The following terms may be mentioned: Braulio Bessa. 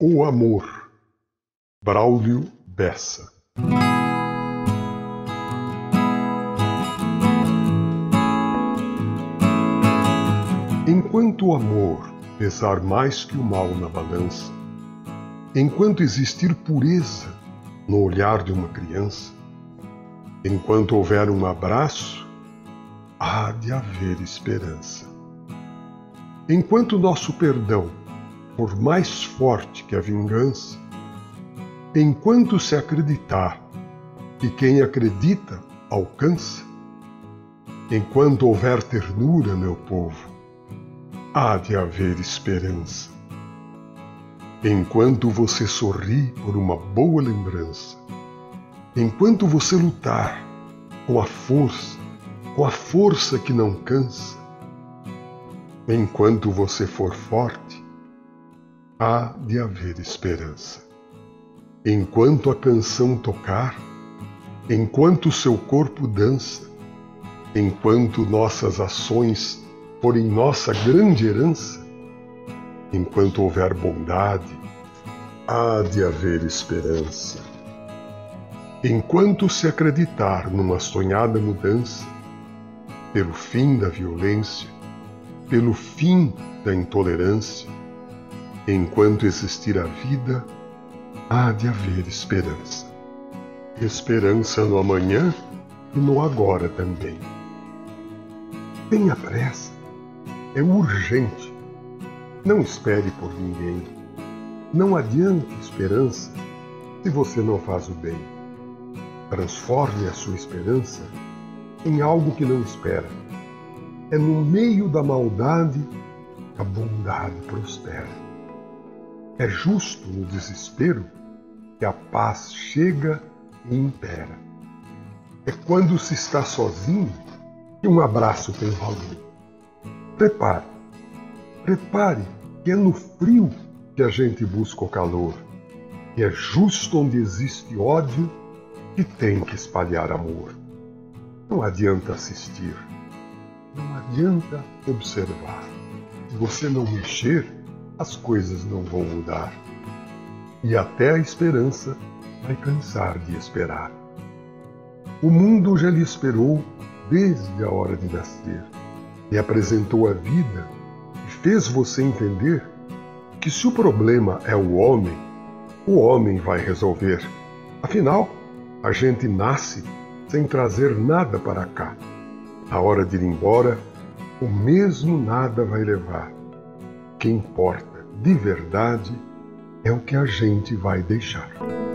O amor, Braulio Bessa. Enquanto o amor pesar mais que o mal na balança, enquanto existir pureza no olhar de uma criança, enquanto houver um abraço, há de haver esperança. Enquanto nosso perdão, por mais forte que a vingança, enquanto se acreditar que quem acredita alcança, enquanto houver ternura, meu povo, há de haver esperança. Enquanto você sorri por uma boa lembrança, enquanto você lutar com a força que não cansa, enquanto você for forte, há de haver esperança. Enquanto a canção tocar, enquanto seu corpo dança, enquanto nossas ações forem nossa grande herança, enquanto houver bondade, há de haver esperança. Enquanto se acreditar numa sonhada mudança, pelo fim da violência, pelo fim da intolerância, enquanto existir a vida, há de haver esperança. Esperança no amanhã e no agora também. Tenha pressa, é urgente. Não espere por ninguém. Não adiante esperança se você não faz o bem. Transforme a sua esperança em algo que não espera. É no meio da maldade que a bondade prospera. É justo no desespero que a paz chega e impera. É quando se está sozinho que um abraço tem valor. Repare que é no frio que a gente busca o calor. E é justo onde existe ódio que tem que espalhar amor. Não adianta assistir, não adianta observar. Se você não mexer, as coisas não vão mudar, e até a esperança vai cansar de esperar. O mundo já lhe esperou desde a hora de nascer, e apresentou a vida e fez você entender que se o problema é o homem vai resolver. Afinal, a gente nasce sem trazer nada para cá. Na hora de ir embora, o mesmo nada vai levar. O que importa de verdade é o que a gente vai deixar.